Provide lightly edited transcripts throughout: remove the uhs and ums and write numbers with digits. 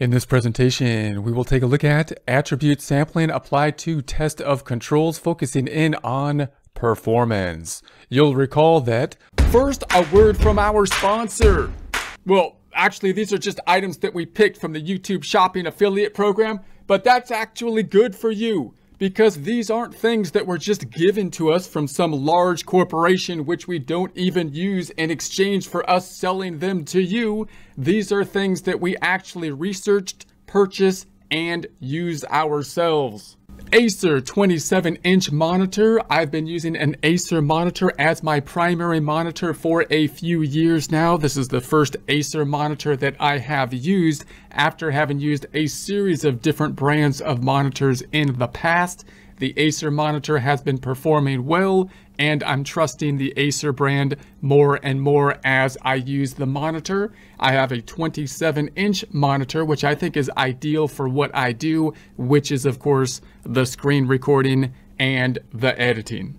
In this presentation, we will take a look at attribute sampling applied to test of controls, focusing in on performance. You'll recall that first, a word from our sponsor. Well, actually, these are just items that we picked from the YouTube Shopping Affiliate Program, but that's actually good for you because these aren't things that were just given to us from some large corporation which we don't even use in exchange for us selling them to you. These are things that we actually researched, purchased, and use ourselves. Acer 27-inch monitor. I've been using an Acer monitor as my primary monitor for a few years now. This is the first Acer monitor that I have used after having used a series of different brands of monitors in the past. The Acer monitor has been performing well, and I'm trusting the Acer brand more and more as I use the monitor. I have a 27-inch monitor, which I think is ideal for what I do, which is, of course, the screen recording and the editing.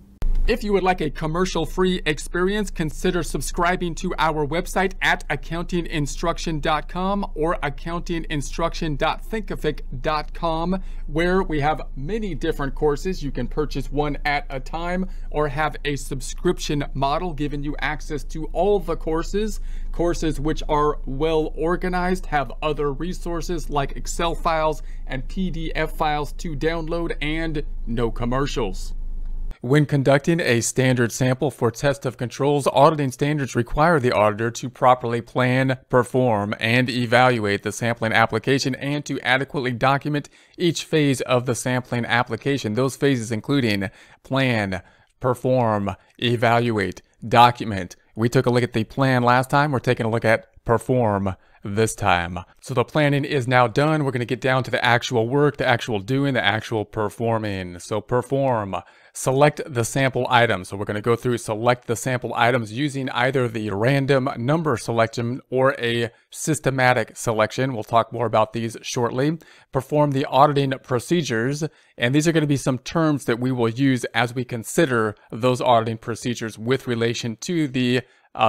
If you would like a commercial-free experience, consider subscribing to our website at accountinginstruction.com or accountinginstruction.thinkific.com, where we have many different courses. You can purchase one at a time or have a subscription model giving you access to all the courses. Courses which are well organized, have other resources like Excel files and PDF files to download, and no commercials. When conducting a standard sample for test of controls, auditing standards require the auditor to properly plan, perform, and evaluate the sampling application and to adequately document each phase of the sampling application. Those phases including plan, perform, evaluate, document. We took a look at the plan last time. We're taking a look at perform this time. So the planning is now done. We're going to get down to the actual work, the actual doing, the actual performing. So perform, select the sample items. So we're going to go through, select the sample items using either the random number selection or a systematic selection. We'll talk more about these shortly. Perform the auditing procedures. And these are going to be some terms that we will use as we consider those auditing procedures with relation to the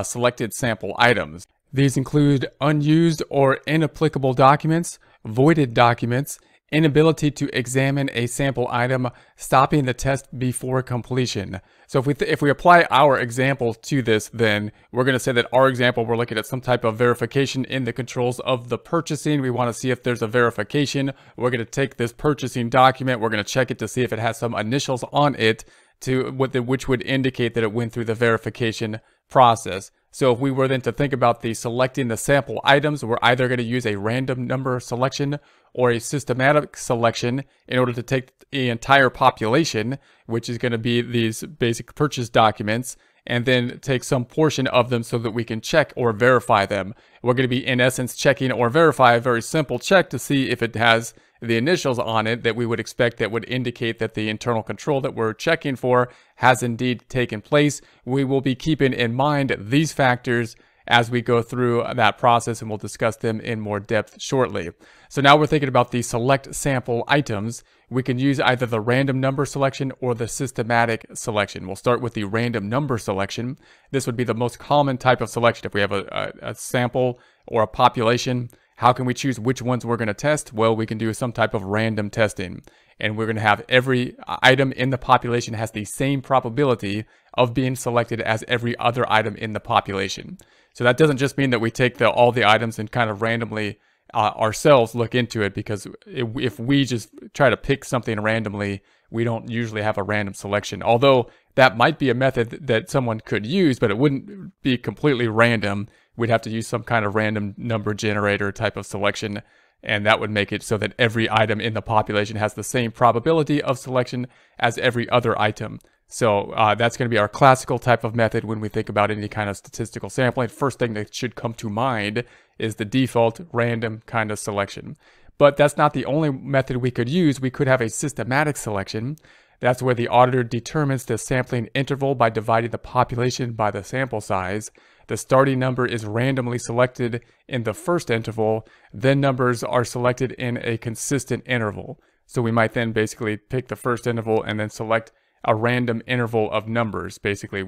selected sample items. These include unused or inapplicable documents, voided documents, inability to examine a sample item, stopping the test before completion. So if we apply our example to this, then we're going to say that our example, we're looking at some type of verification in the controls of the purchasing. We want to see if there's a verification. We're going to take this purchasing document. We're going to check it to see if it has some initials on it, which would indicate that it went through the verification process. So if we were then to think about selecting the sample items, we're either going to use a random number selection or a systematic selection in order to take the entire population, which is going to be these basic purchase documents, and then take some portion of them so that we can check or verify them. We're going to be, in essence, checking or verify a very simple check to see if it has the initials on it that we would expect that would indicate that the internal control that we're checking for has indeed taken place. We will be keeping in mind these factors as we go through that process, and we'll discuss them in more depth shortly. So now we're thinking about the select sample items. We can use either the random number selection or the systematic selection. We'll start with the random number selection. This would be the most common type of selection. If we have a sample or a population, how can we choose which ones we're going to test? Well, we can do some type of random testing. And we're going to have every item in the population has the same probability of being selected as every other item in the population. So that doesn't just mean that we take all the items and kind of randomly ourselves look into it, because if we just try to pick something randomly, we don't usually have a random selection. Although that might be a method that someone could use, but it wouldn't be completely random. We'd have to use some kind of random number generator type of selection, and that would make it so that every item in the population has the same probability of selection as every other item. So that's going to be our classical type of method when we think about any kind of statistical sampling. First thing that should come to mind is the default random kind of selection. But that's not the only method we could use. We could have a systematic selection. That's where the auditor determines the sampling interval by dividing the population by the sample size. The starting number is randomly selected in the first interval, then numbers are selected in a consistent interval. So we might then basically pick the first interval and then select a random interval of numbers. Basically,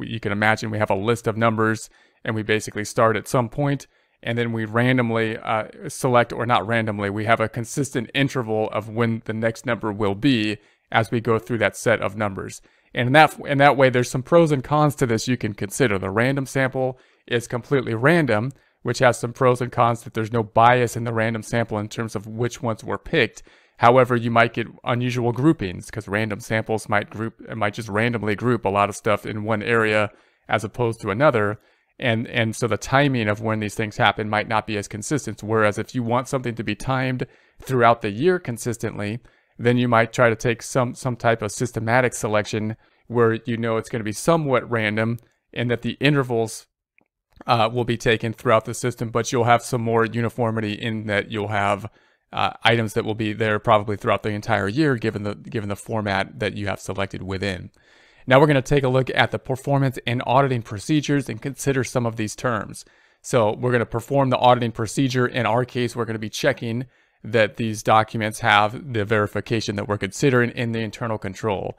you can imagine we have a list of numbers, and we basically start at some point, and then we randomly select, or not randomly, we have a consistent interval of when the next number will be as we go through that set of numbers. And in that way, there's some pros and cons to this you can consider. The random sample is completely random, which has some pros and cons that there's no bias in the random sample in terms of which ones were picked. However, you might get unusual groupings because random samples might just randomly group a lot of stuff in one area as opposed to another. And so the timing of when these things happen might not be as consistent. Whereas if you want something to be timed throughout the year consistently, then you might try to take some type of systematic selection where you know it's going to be somewhat random and that the intervals will be taken throughout the system, but you'll have some more uniformity in that you'll have items that will be there probably throughout the entire year given the format that you have selected within. Now we're going to take a look at the performance and auditing procedures and consider some of these terms. So we're going to perform the auditing procedure. In our case, we're going to be checking that these documents have the verification that we're considering in the internal control.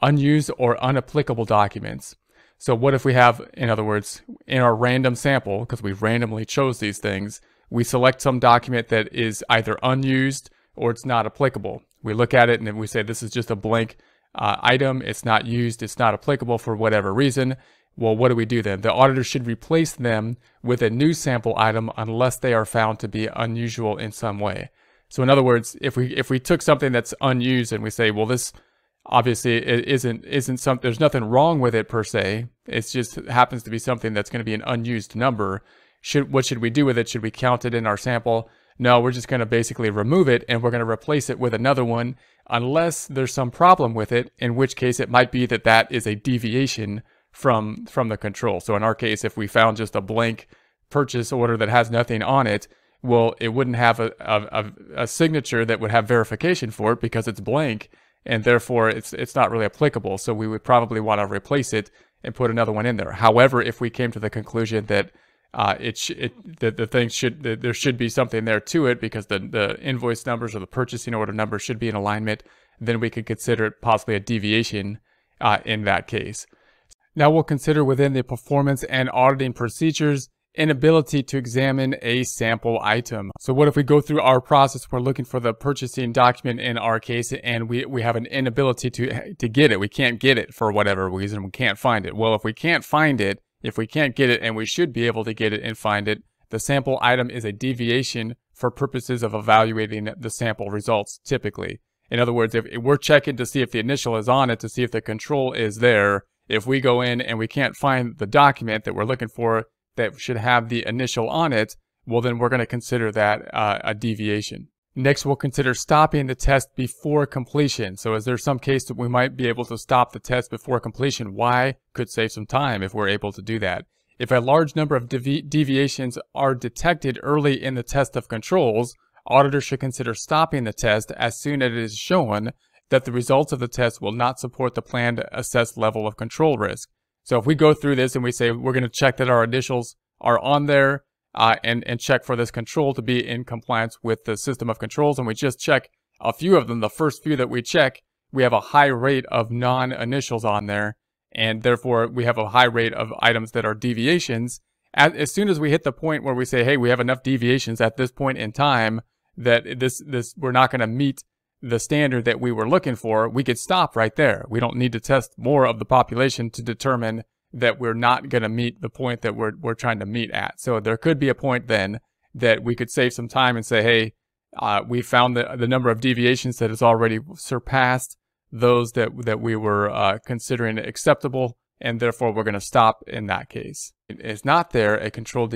Unused or unapplicable documents. So what if we have, in other words, in our random sample, because we randomly chose these things, we select some document that is either unused or it's not applicable. We look at it and then we say this is just a blank item, it's not used, it's not applicable for whatever reason. Well, what do we do then? The auditor should replace them with a new sample item unless they are found to be unusual in some way. So in other words, if we took something that's unused and we say, well, this obviously isn't something, there's nothing wrong with it per se, it just happens to be something that's going to be an unused number, what should we do with it? Should we count it in our sample? No, we're just going to basically remove it and we're going to replace it with another one unless there's some problem with it, in which case it might be that that is a deviation from the control. So in our case, if we found just a blank purchase order that has nothing on it, well, it wouldn't have a signature that would have verification for it because it's blank, and therefore it's not really applicable. So we would probably want to replace it and put another one in there. However, if we came to the conclusion that there should be something there to it because the invoice numbers or the purchasing order numbers should be in alignment, then we could consider it possibly a deviation in that case. Now we'll consider within the performance and auditing procedures inability to examine a sample item. So what if we go through our process, we're looking for the purchasing document in our case, and we have an inability to get it. We can't get it for whatever reason. We can't find it. Well, if we can't find it, if we can't get it, and we should be able to get it and find it, the sample item is a deviation for purposes of evaluating the sample results typically. In other words, if we're checking to see if the initial is on it, to see if the control is there, if we go in and we can't find the document that we're looking for that should have the initial on it, well, then we're going to consider that a deviation. Next, we'll consider stopping the test before completion. So is there some case that we might be able to stop the test before completion? Why? Could save some time if we're able to do that. If a large number of deviations are detected early in the test of controls, auditors should consider stopping the test as soon as it is shown that the results of the test will not support the planned assessed level of control risk. So if we go through this and we say we're going to check that our initials are on there and check for this control to be in compliance with the system of controls, and we just check a few of them, the first few that we check, we have a high rate of non-initials on there, and therefore we have a high rate of items that are deviations. As soon as we hit the point where we say, hey, we have enough deviations at this point in time that this we're not going to meet the standard that we were looking for, we could stop right there. We don't need to test more of the population to determine that we're not going to meet the point that we're trying to meet at. So there could be a point then that we could save some time and say, hey, we found the number of deviations that has already surpassed those that we were considering acceptable, and therefore we're going to stop in that case. It's not there a control